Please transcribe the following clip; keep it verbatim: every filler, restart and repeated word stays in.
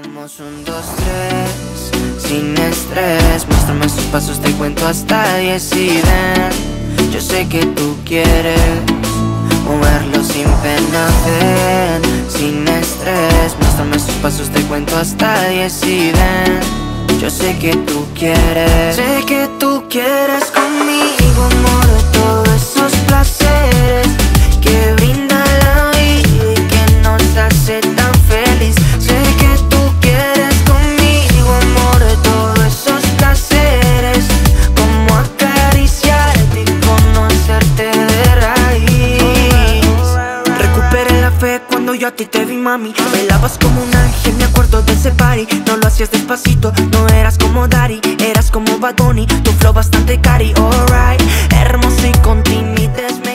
Vamos un, dos, tres, sin estrés. Muéstrame sus pasos, te cuento hasta diez y ven. Yo sé que tú quieres moverlo sin pena, ven. Sin estrés, muéstrame sus pasos, te cuento hasta diez y ven. Yo sé que tú quieres, sé que tú quieres conmigo, amor, de todos esos placeres que brinda la vida y que nos hace tan feliz. Yo a ti te vi, mami, me lavas como un ángel, me acuerdo de ese party. No lo hacías despacito, no eras como Dari, eras como Badoni, tu flow bastante cari, alright. Hermoso y con timides me